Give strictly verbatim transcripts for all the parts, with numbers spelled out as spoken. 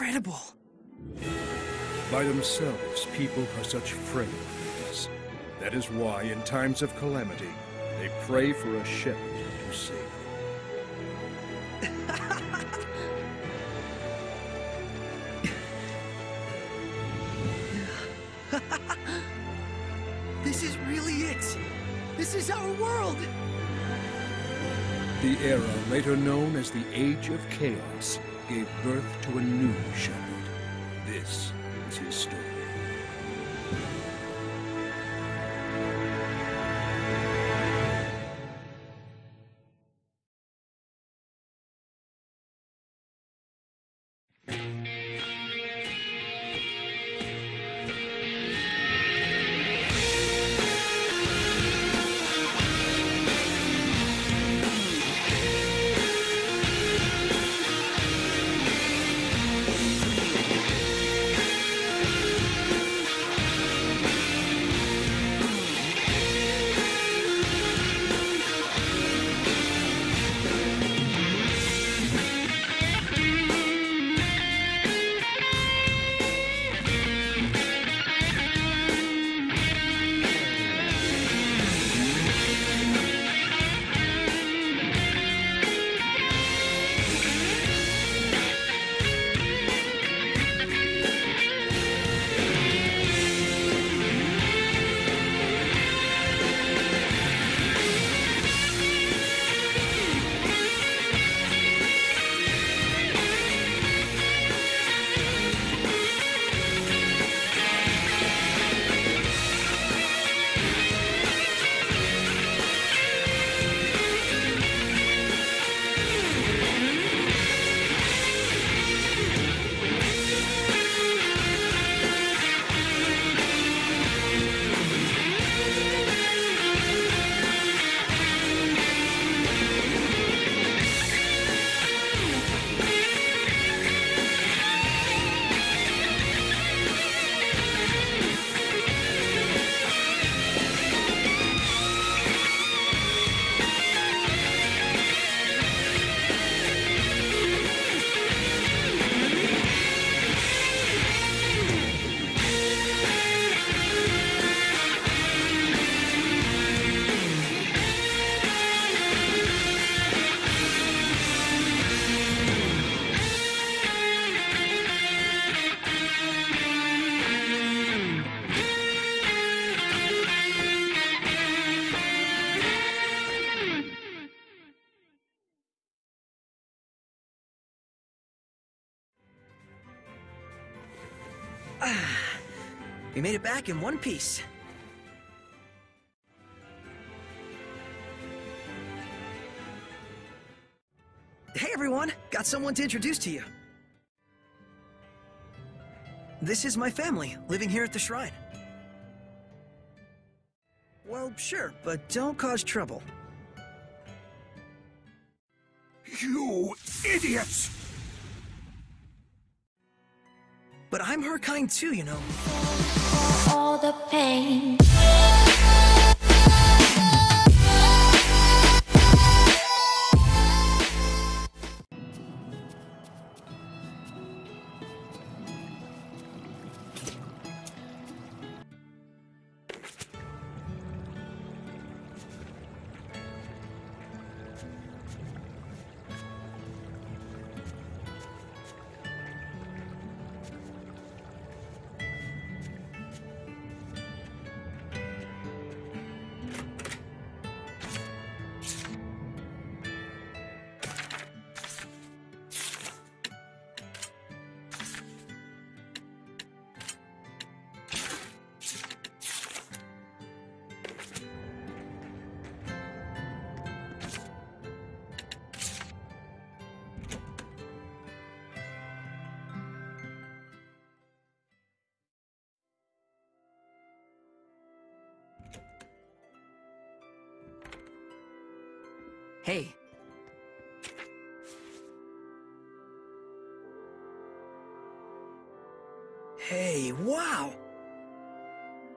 incredible. By themselves, people are such frail beings. That is why, in times of calamity, they pray for a shepherd to save them. This is really it. This is our world. The era later known as the Age of Chaos gave birth to a new shepherd. This is his story. We made it back in one piece. Hey everyone, got someone to introduce to you. This is my family, living here at the shrine. Well, sure, but don't cause trouble. You idiots! But I'm her kind too, you know. All the pain. Hey. Hey, wow!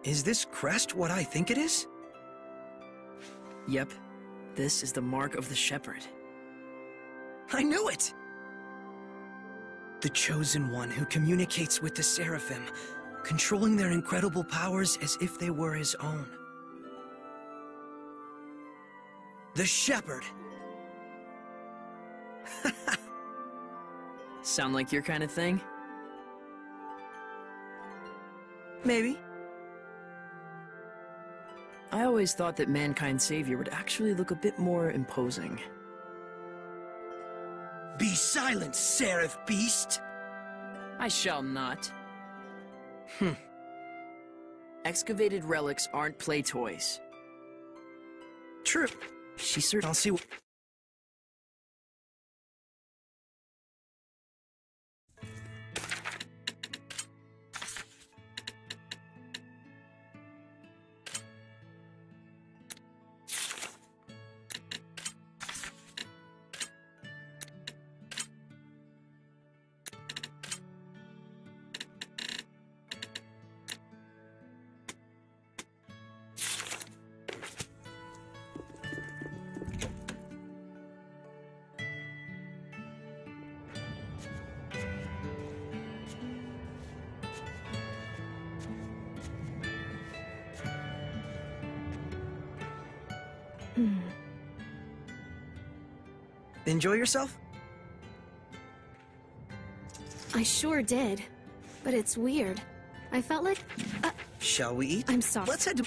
Is this crest what I think it is? Yep. This is the mark of the shepherd. I knew it! the Chosen One who communicates with the Seraphim, controlling their incredible powers as if they were his own. The Shepherd! Sound like your kind of thing? Maybe. I always thought that mankind's savior would actually look a bit more imposing. Be silent, Seraph Beast! I shall not. Hmm. Excavated relics aren't play toys. True. She certainly. I'll see what. Enjoy yourself? I sure did, but it's weird. I felt like... Uh, Shall we eat? I'm sorry. Let's head to...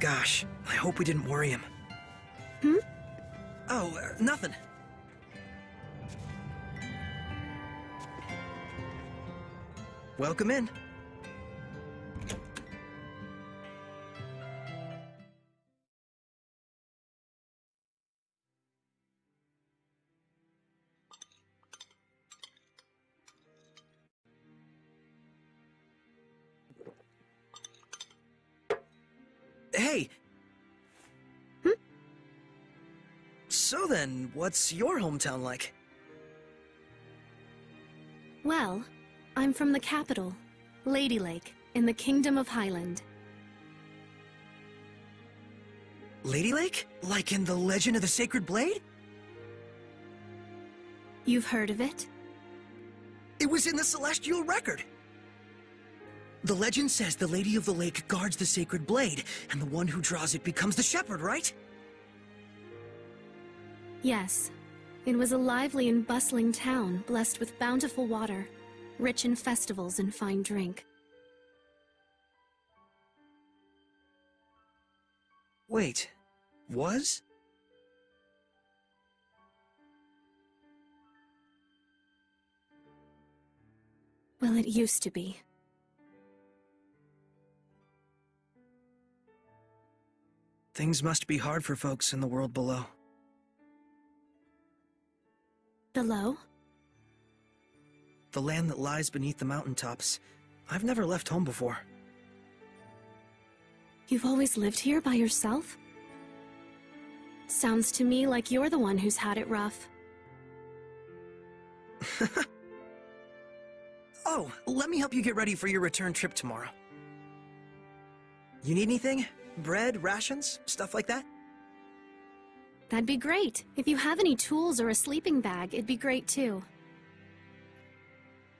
Gosh, I hope we didn't worry him. Hmm? Oh, uh, nothing. Welcome in. Hey. Hmm? So then, what's your hometown like? Well... I'm from the capital, Lady Lake, in the Kingdom of Highland. Lady Lake? Like in the Legend of the Sacred Blade? You've heard of it? It was in the Celestial Record! The legend says the Lady of the Lake guards the Sacred Blade, and the one who draws it becomes the Shepherd, right? Yes. It was a lively and bustling town, blessed with bountiful water. Rich in festivals and fine drink. Wait, was? Well, it used to be. Things must be hard for folks in the world below. Below? The land that lies beneath the mountaintops. I've never left home before. You've always lived here by yourself? Sounds to me like you're the one who's had it rough. Oh, let me help you get ready for your return trip tomorrow. You need anything? Bread, rations, stuff like that? That'd be great. If you have any tools or a sleeping bag, it'd be great too.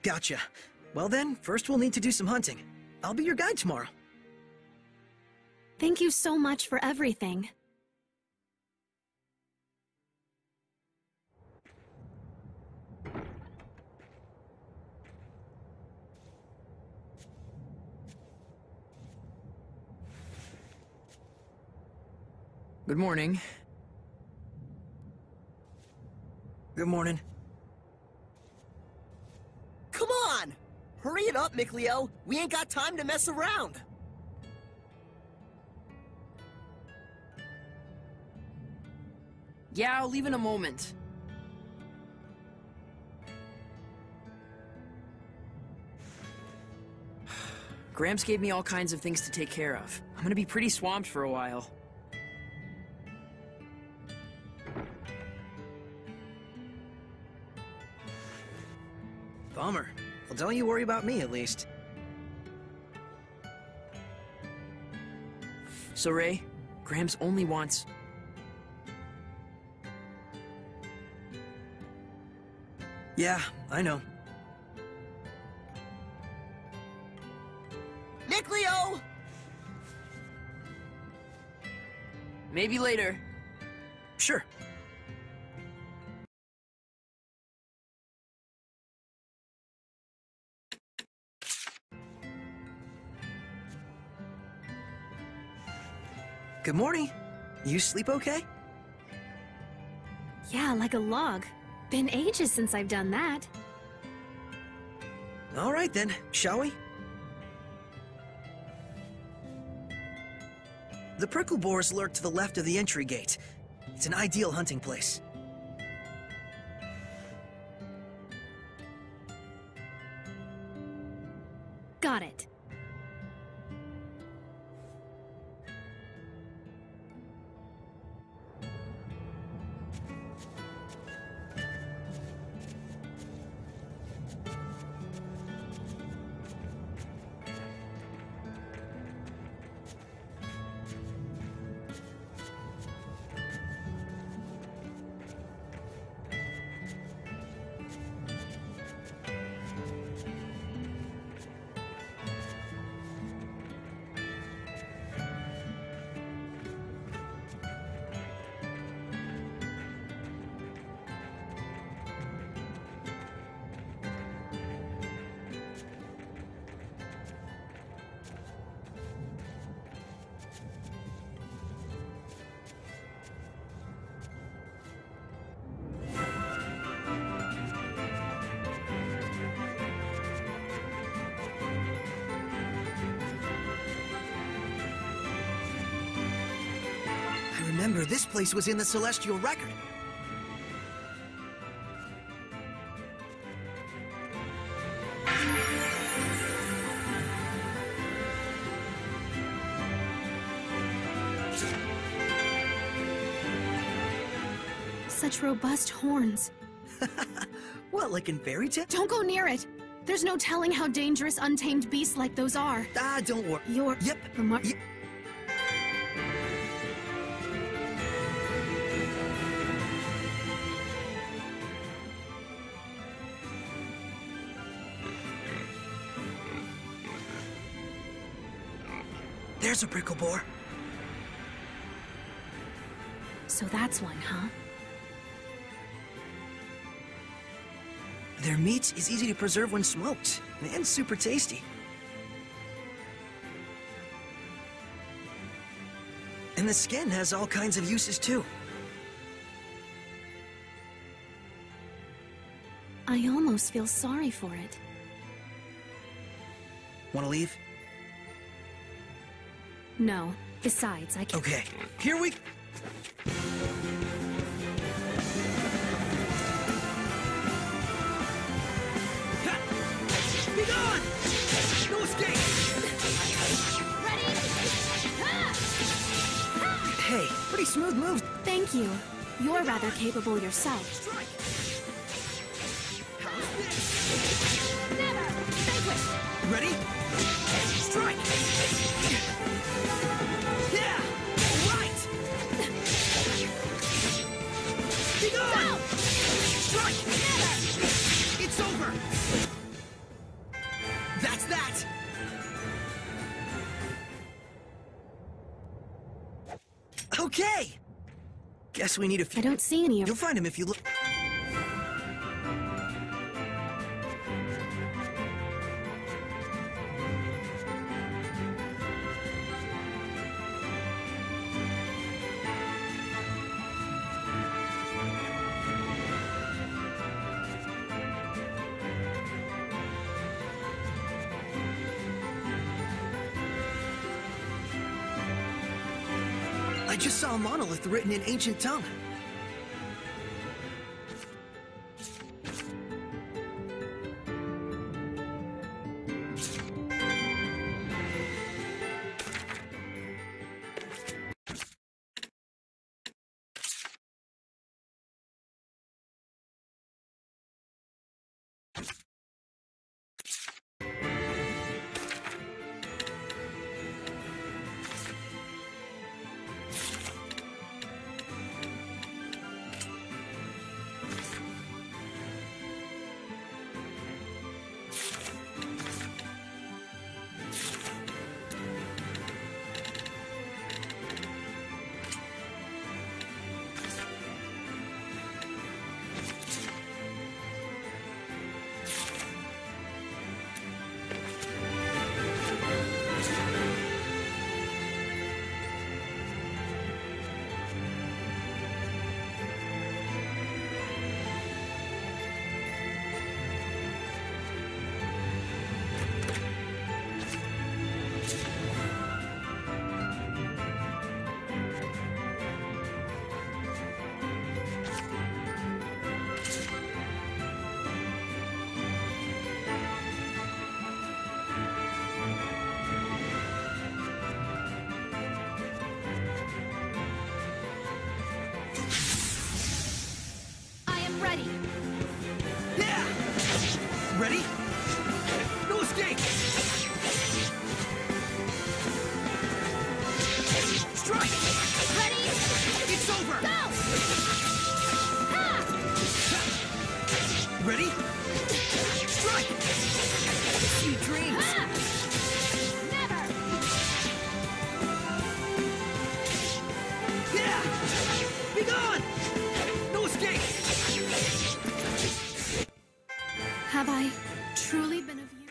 Gotcha. Well then, first we'll need to do some hunting. I'll be your guide tomorrow. Thank you so much for everything. Good morning. Good morning. Hurry it up, Micleo! We ain't got time to mess around! Yeah, I'll leave in a moment. Gramps gave me all kinds of things to take care of. I'm gonna be pretty swamped for a while. Bummer. Well, don't you worry about me, at least. So Ray, Graham's only wants... Yeah, I know. Nicleo! Maybe later. Sure. Good morning. You sleep okay? Yeah, like a log. Been ages since I've done that. All right then, shall we? The pricklebores lurk to the left of the entry gate. It's an ideal hunting place. Got it. Remember, this place was in the Celestial Record. Such robust horns. What, like in fairy tale? Don't go near it! There's no telling how dangerous untamed beasts like those are. Ah, don't worry. Your yep. Remar yep. There's a pricklebore. So that's one, huh? Their meat is easy to preserve when smoked, and super tasty. And the skin has all kinds of uses, too. I almost feel sorry for it. Wanna leave? No. Besides, I can't. Okay. Here we... Be gone! No escape! Ready? Hey, pretty smooth move. Thank you. You're rather capable yourself. Strike! Never! Vanquish! Ready? Strike! Yeah! Right! Be gone! Strike! Never! It's over! That's that! Okay! Guess we need a few- I don't see any of- You'll find him if you look- I just saw a monolith written in ancient tongue. Ready? No escape! Strike! Ready? It's over! Go! Ha! Ready? Strike! You dreams! Ha! Never! Yeah! Be gone! No escape! Have I truly been of use?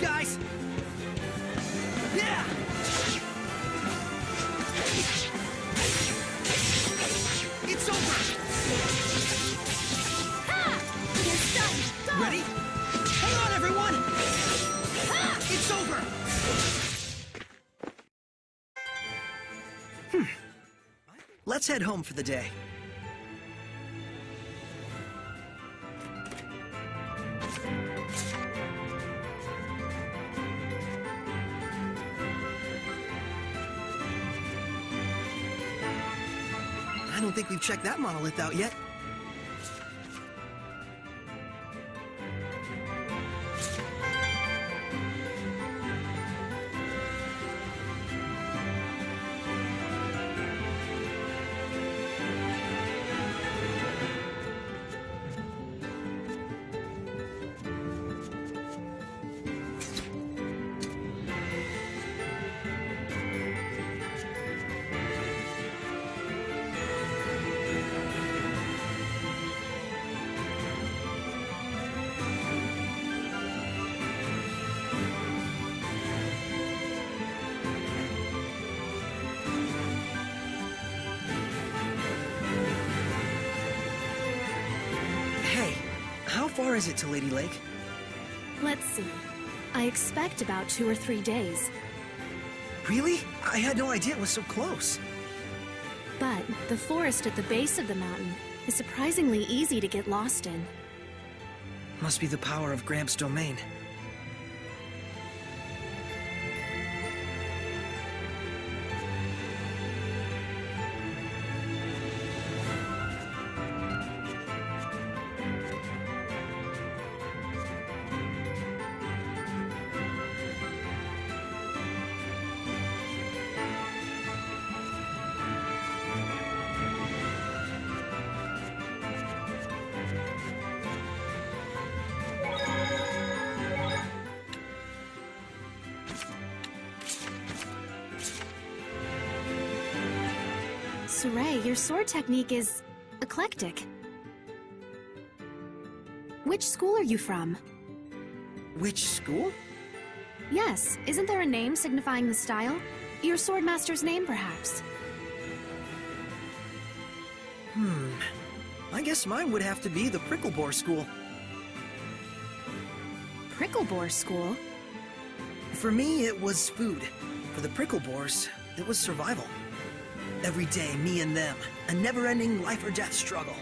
Guys! Yeah! It's over! Ha! You're done! Go! Ready? Hang on, everyone! Ha! It's over! Hmm. Let's head home for the day. I don't think we've checked that monolith out yet. Where is it to Lady Lake? Let's see. I expect about two or three days. Really? I had no idea it was so close. But the forest at the base of the mountain is surprisingly easy to get lost in. Must be the power of Gramp's domain. Your sword technique is eclectic. Which school are you from? Which school? Yes, isn't there a name signifying the style? Your sword master's name, perhaps? Hmm. I guess mine would have to be the Pricklebore School. Pricklebore School? For me, it was food. For the Pricklebores, it was survival. Every day, me and them. A never-ending life-or-death struggle.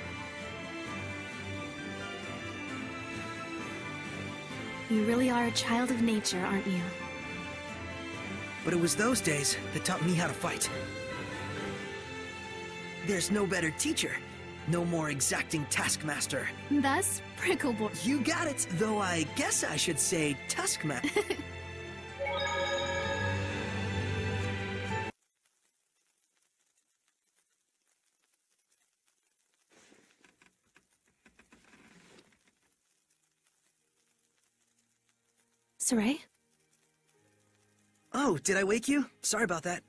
You really are a child of nature, aren't you? But it was those days that taught me how to fight. There's no better teacher, no more exacting taskmaster. Thus, Pricklebore. You got it, though I guess I should say Tuskman. Saray? Oh, did I wake you? Sorry about that.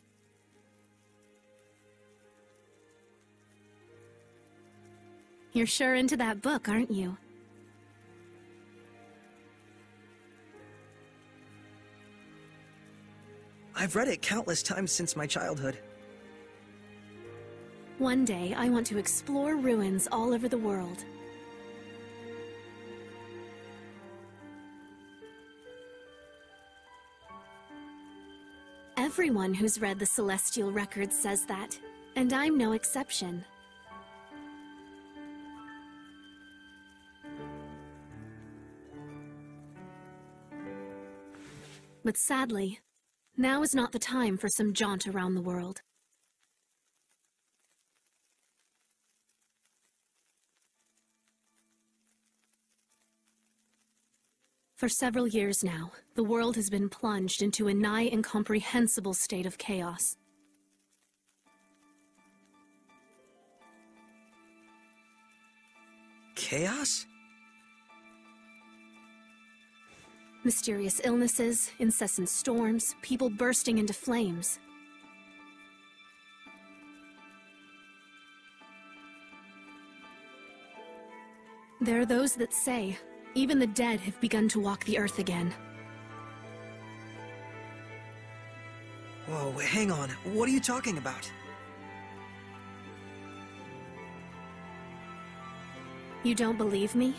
You're sure into that book, aren't you? I've read it countless times since my childhood. One day, I want to explore ruins all over the world. Everyone who's read the Celestial Record says that, and I'm no exception. But sadly, now is not the time for some jaunt around the world. For several years now, the world has been plunged into a nigh-incomprehensible state of chaos. Chaos? Mysterious illnesses, incessant storms, people bursting into flames. There are those that say, even the dead have begun to walk the earth again. Whoa, hang on. What are you talking about? You don't believe me?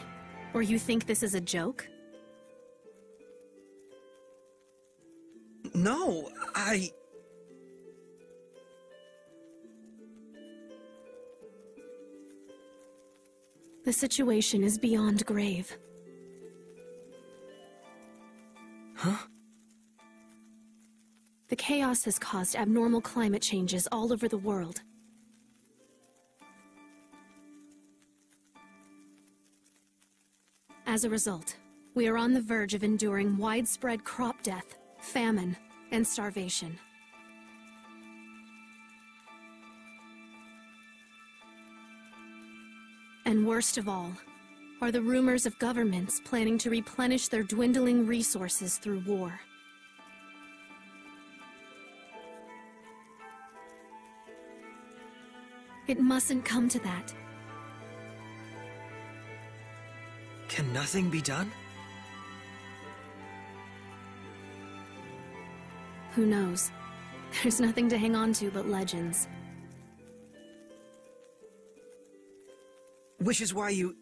Or you think this is a joke? No, I... The situation is beyond grave. Huh? The chaos has caused abnormal climate changes all over the world. As a result, we are on the verge of enduring widespread crop death, famine, and starvation. And worst of all, are the rumors of governments planning to replenish their dwindling resources through war. It mustn't come to that. Can nothing be done? Who knows? There's nothing to hang on to but legends. Which is why you...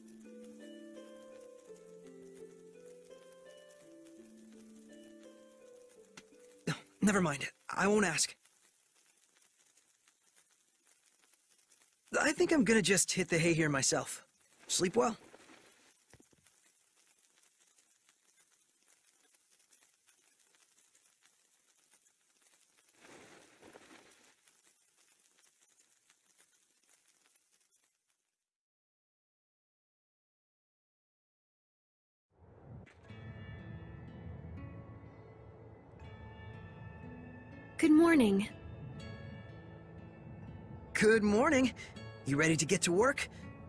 No, never mind. I won't ask. I think I'm gonna just hit the hay here myself. Sleep well. Good morning. Good morning. You ready to get to work?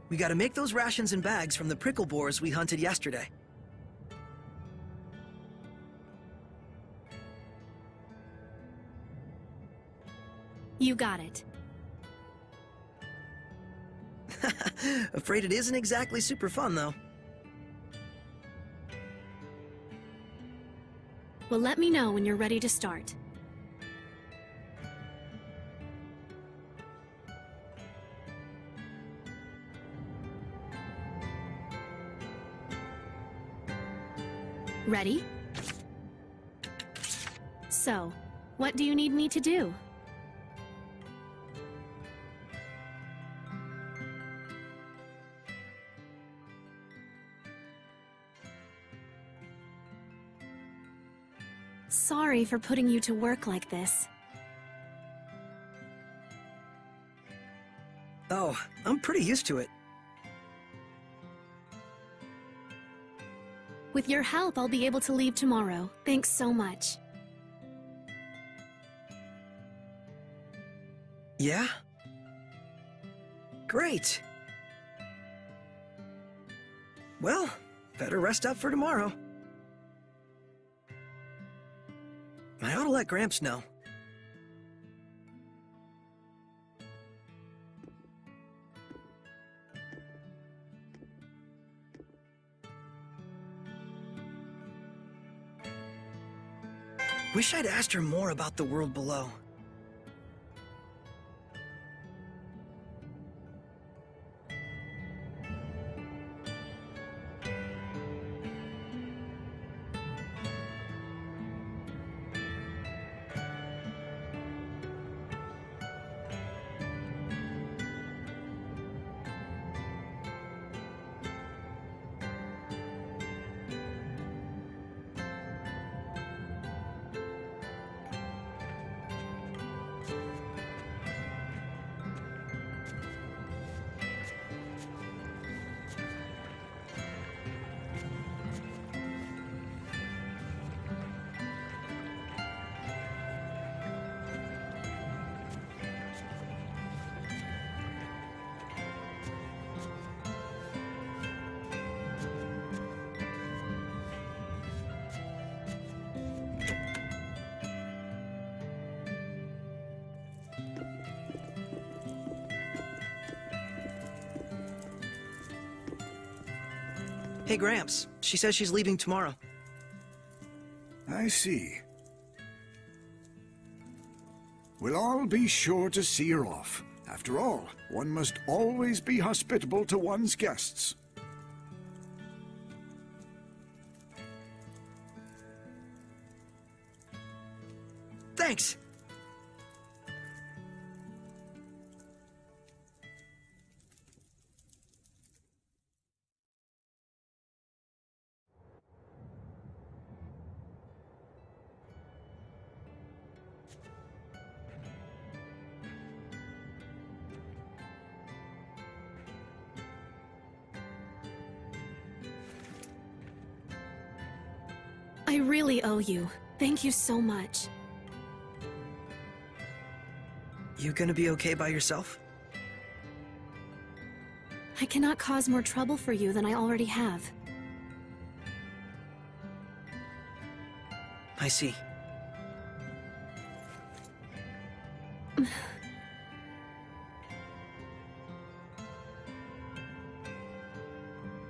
We gotta make those rations and bags from the pricklebores we hunted yesterday. You got it. Afraid it isn't exactly super fun, though. Well, let me know when you're ready to start. Ready? So, what do you need me to do? Sorry for putting you to work like this. Oh, I'm pretty used to it. With your help, I'll be able to leave tomorrow. Thanks so much. Yeah? Great! Well, better rest up for tomorrow. I ought to let Gramps know. Wish I'd asked her more about the world below. Hey, Gramps. She says she's leaving tomorrow. I see. We'll all be sure to see her off. After all, one must always be hospitable to one's guests. Thanks! I really owe you. Thank you so much. You gonna be okay by yourself? I cannot cause more trouble for you than I already have. I see.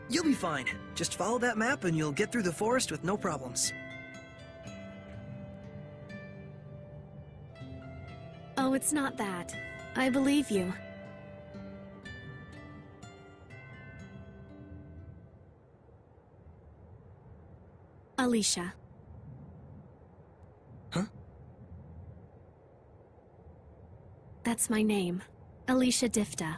You'll be fine. Just follow that map and you'll get through the forest with no problems. Oh, it's not that. I believe you. Alicia. Huh? That's my name. Alicia Difta.